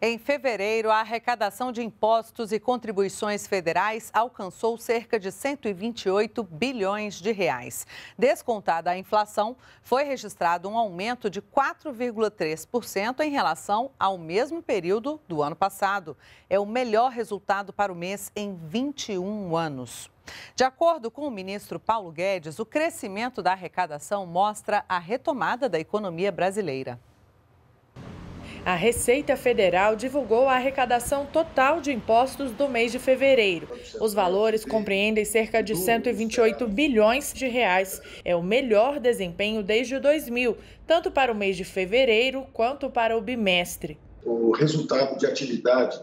Em fevereiro, a arrecadação de impostos e contribuições federais alcançou cerca de 128 bilhões de reais. Descontada a inflação, foi registrado um aumento de 4,3% em relação ao mesmo período do ano passado. É o melhor resultado para o mês em 21 anos. De acordo com o ministro Paulo Guedes, o crescimento da arrecadação mostra a retomada da economia brasileira. A Receita Federal divulgou a arrecadação total de impostos do mês de fevereiro. Os valores compreendem cerca de 128 bilhões de reais. É o melhor desempenho desde 2000, tanto para o mês de fevereiro quanto para o bimestre. O resultado de atividade,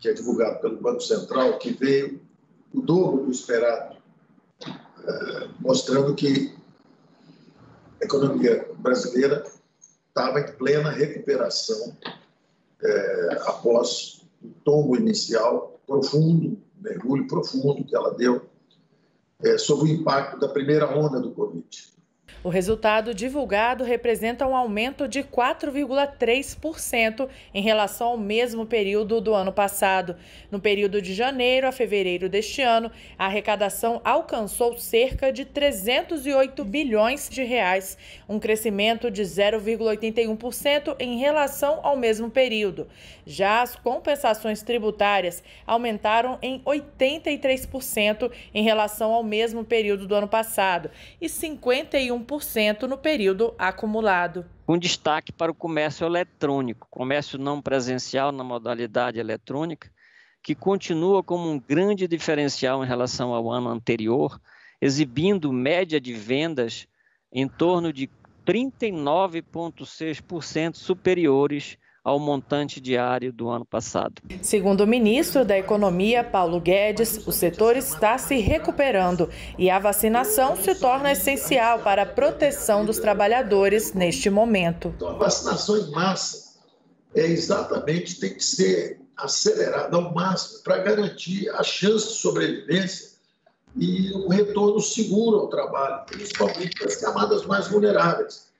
que é divulgado pelo Banco Central, que veio o dobro do esperado, mostrando que a economia brasileira estava em plena recuperação após o tombo inicial profundo, um mergulho profundo que ela deu sob o impacto da primeira onda do Covid. O resultado divulgado representa um aumento de 4,3% em relação ao mesmo período do ano passado. No período de janeiro a fevereiro deste ano, a arrecadação alcançou cerca de 308 bilhões de reais, um crescimento de 0,81% em relação ao mesmo período. Já as compensações tributárias aumentaram em 83% em relação ao mesmo período do ano passado e 51% no período acumulado. Um destaque para o comércio eletrônico, comércio não presencial na modalidade eletrônica, que continua como um grande diferencial em relação ao ano anterior, exibindo média de vendas em torno de 39,6% superiores ao montante diário do ano passado. Segundo o ministro da Economia, Paulo Guedes, o setor está se recuperando e a vacinação se torna essencial para a proteção dos trabalhadores neste momento. Então, a vacinação em massa tem que ser acelerada ao máximo para garantir a chance de sobrevivência e um retorno seguro ao trabalho, principalmente para as camadas mais vulneráveis.